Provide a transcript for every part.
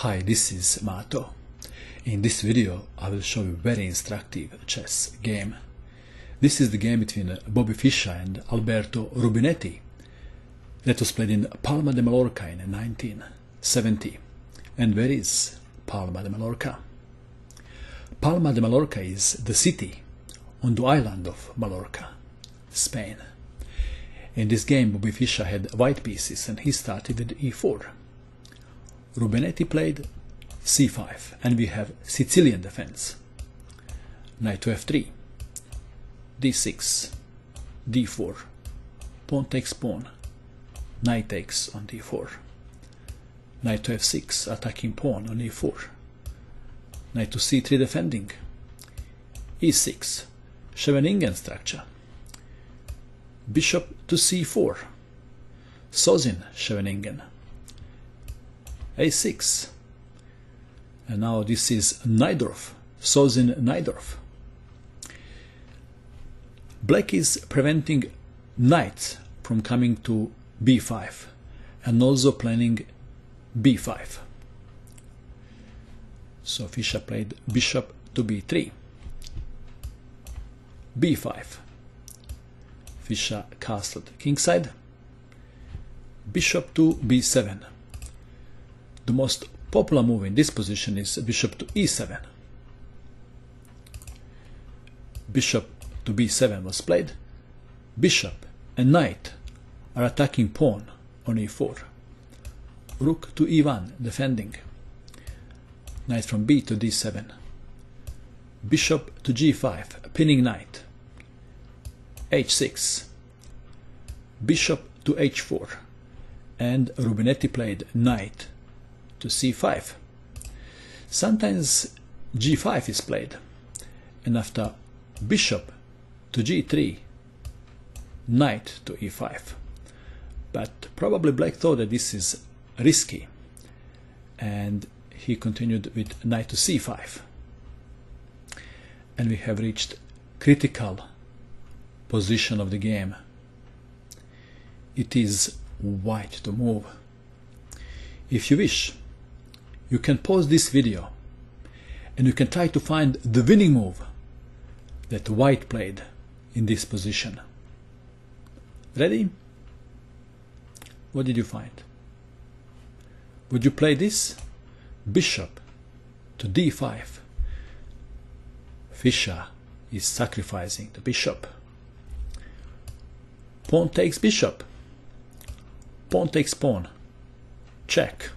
Hi, this is Mato. In this video I will show you a very instructive chess game. This is the game between Bobby Fischer and Alberto Rubinetti that was played in Palma de Mallorca in 1970. And where is Palma de Mallorca? Palma de Mallorca is the city on the island of Mallorca, Spain. In this game Bobby Fischer had white pieces and he started with e4. Rubinetti played c5 and we have Sicilian defense. Knight to f3, d6, d4, pawn takes pawn, knight takes on d4, knight to f6 attacking pawn on e4, knight to c3 defending, e6, Scheveningen structure, bishop to c4, Sozin Scheveningen, a6, and now this is Najdorf, Sozin Najdorf. Black is preventing knight from coming to b5 and also planning b5. So Fischer played bishop to b3, b5. Fischer castled kingside, bishop to b7. The most popular move in this position is bishop to e7. Bishop to b7 was played. Bishop and knight are attacking pawn on e4. Rook to e1 defending. Knight from b to d7. Bishop to g5 pinning knight. h6. Bishop to h4, and Rubinetti played knight to c5. Sometimes g5 is played, and after bishop to g3, knight to e5. But probably black thought that this is risky, and he continued with knight to c5. And we have reached critical position of the game. It is white to move. If you wish, you can pause this video and you can try to find the winning move that white played in this position. Ready? What did you find? Would you play this? Bishop to d5. Fischer is sacrificing the bishop. Pawn takes bishop. Pawn takes pawn. Check.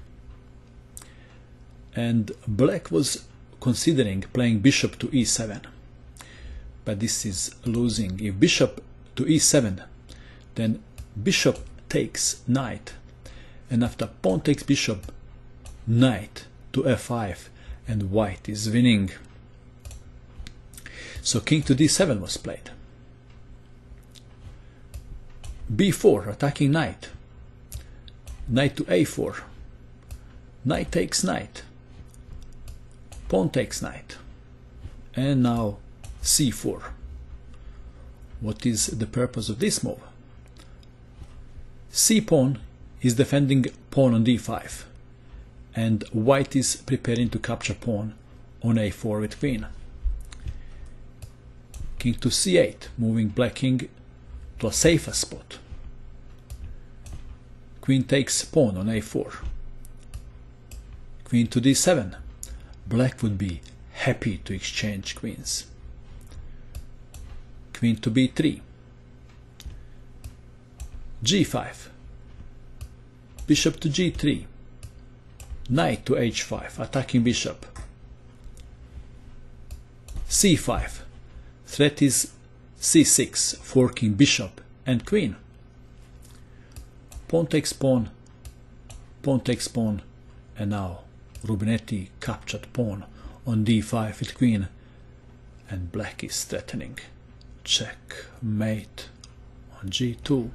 And black was considering playing bishop to e7. But this is losing. If bishop to e7, then bishop takes knight. And after pawn takes bishop, knight to f5. And white is winning. So king to d7 was played. b4 attacking knight, knight to a4, knight takes knight, pawn takes knight, and now c4. What is the purpose of this move? C pawn is defending pawn on d5, and white is preparing to capture pawn on a4 with queen. King to c8, moving black king to a safer spot. Queen takes pawn on a4. Queen to d7. Black would be happy to exchange queens. Queen to b3. g5. Bishop to g3. Knight to h5, attacking bishop. c5. Threat is c6, forking bishop and queen. Pawn takes pawn, pawn takes pawn, and now Rubinetti captured pawn on d5 with queen, and black is threatening. Checkmate on g2.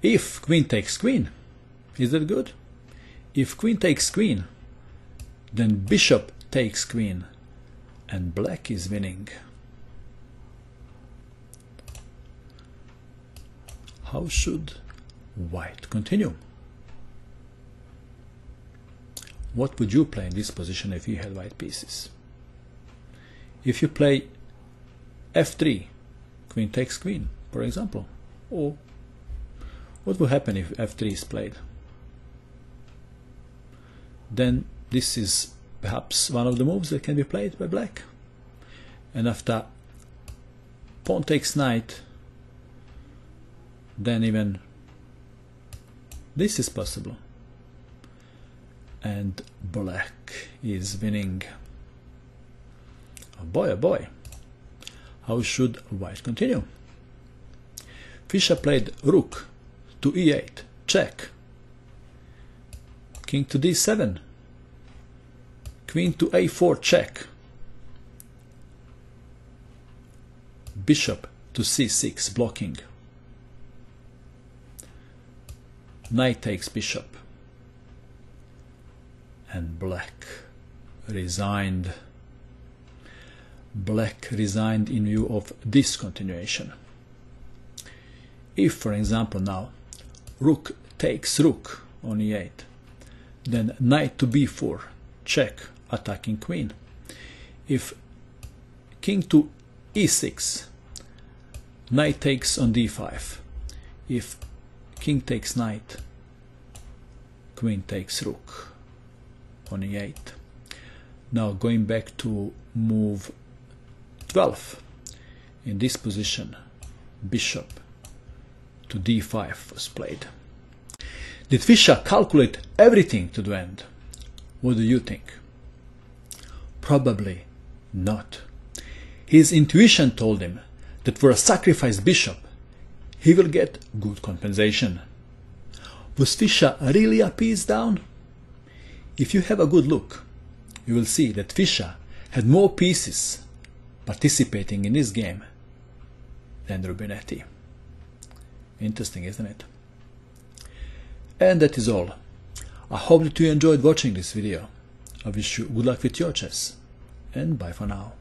If queen takes queen, is that good? If queen takes queen, then bishop takes queen, and black is winning. How should white continue? what would you play in this position if you had white pieces? If you play f3, queen takes queen, for example, or what will happen if f3 is played? Then this is perhaps one of the moves that can be played by black. And after pawn takes knight, then even this is possible. And black is winning. Oh boy, oh boy. How should white continue? Fischer played rook to e8, check. King to d7. Queen to a4, check. Bishop to c6, blocking. Knight takes bishop. And black resigned. Black resigned in view of this continuation. If, for example, now rook takes rook on e8, then knight to b4, check, attacking queen. If king to e6, knight takes on d5. If king takes knight, queen takes rook on e8. Now going back to move 12, in this position bishop to d5 was played. Did Fischer calculate everything to the end? What do you think? Probably not. His intuition told him that for a sacrificed bishop he will get good compensation. Was Fischer really a piece down? If you have a good look, you will see that Fischer had more pieces participating in this game than Rubinetti. Interesting, isn't it? And that is all. I hope that you enjoyed watching this video. I wish you good luck with your chess, and bye for now.